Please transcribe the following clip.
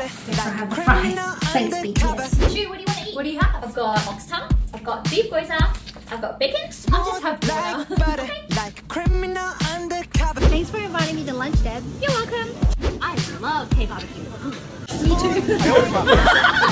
Yes, I have the fries. Thanks, BTS. Shu, what do you want to eat? What do you have? I've got oxtail. I've got beef gyoza. I've got bacon. I'll just have dinner. Okay. Thanks for inviting me to lunch, Deb. You're welcome. I love K barbecue. Me too.